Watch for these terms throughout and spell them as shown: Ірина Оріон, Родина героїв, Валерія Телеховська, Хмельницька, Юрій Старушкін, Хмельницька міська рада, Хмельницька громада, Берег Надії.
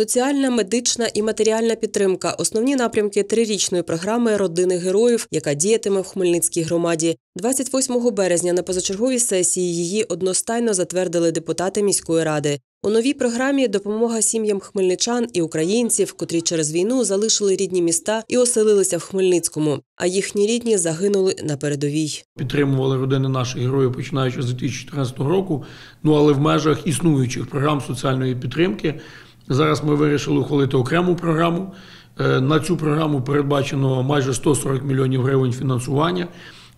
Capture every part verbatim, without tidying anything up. Соціальна, медична і матеріальна підтримка – основні напрямки трирічної програми «Родини героїв», яка діятиме в Хмельницькій громаді. двадцять восьмого березня на позачерговій сесії її одностайно затвердили депутати міської ради. У новій програмі допомога сім'ям хмельничан і українців, котрі через війну залишили рідні міста і оселилися в Хмельницькому, а їхні рідні загинули на передовій. Підтримували родини наших героїв, починаючи з дві тисячі чотирнадцятого року, ну але в межах існуючих програм соціальної підтримки. Зараз ми вирішили ухвалити окрему програму. На цю програму передбачено майже сто сорок мільйонів гривень фінансування.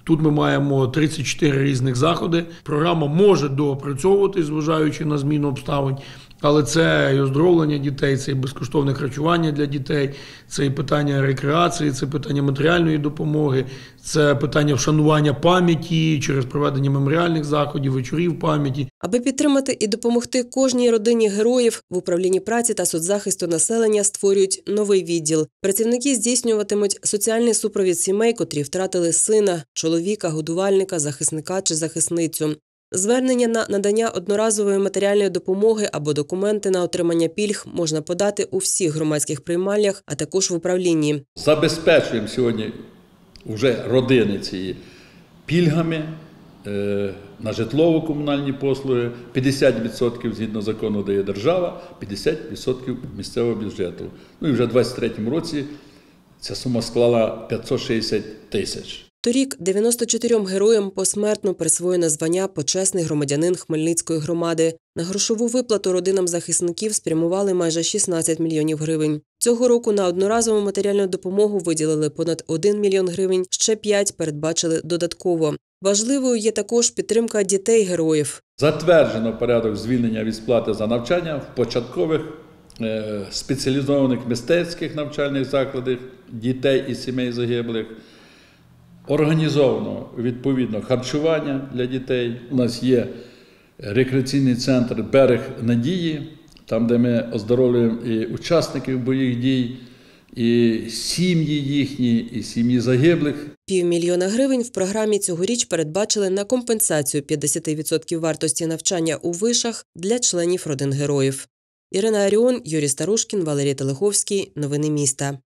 Тут ми маємо тридцять чотири різних заходи. Програма може доопрацьовуватись, зважаючи на зміну обставин, але це і оздоровлення дітей, це і безкоштовне харчування для дітей, це і питання рекреації, це питання матеріальної допомоги, це питання вшанування пам'яті через проведення меморіальних заходів, вечорів пам'яті. Аби підтримати і допомогти кожній родині героїв, в управлінні праці та соцзахисту населення створюють новий відділ. Працівники здійснюватимуть соціальний супровід сімей, котрі втратили сина, чоловіка, годувальника, захисника чи захисницю. Звернення на надання одноразової матеріальної допомоги або документи на отримання пільг можна подати у всіх громадських приймальнях, а також в управлінні. Забезпечуємо сьогодні вже родини ці пільгами на житлово-комунальні послуги. п'ятдесят відсотків згідно закону дає держава, п'ятдесят відсотків місцевого бюджету. Ну і вже у двадцять третьому році ця сума склала п'ятсот шістдесят тисяч. Торік дев'яноста чотирьом героям посмертно присвоєно звання «Почесний громадянин Хмельницької громади». На грошову виплату родинам захисників спрямували майже шістнадцять мільйонів гривень. Цього року на одноразову матеріальну допомогу виділили понад один мільйон гривень, ще п'ять передбачили додатково. Важливою є також підтримка дітей-героїв. Затверджено порядок звільнення від сплати за навчання в початкових спеціалізованих мистецьких навчальних закладах дітей і сімей загиблих. Організовано відповідно харчування для дітей. У нас є рекреаційний центр «Берег Надії», там, де ми оздоровлюємо і учасників бойових дій, і сім'ї їхні, і сім'ї загиблих. Півмільйона гривень в програмі цьогоріч передбачили на компенсацію п'ятдесят відсотків вартості навчання у вишах для членів родин героїв. Ірина Оріон, Юрій Старушкін, Валерія Телеховська. Новини міста.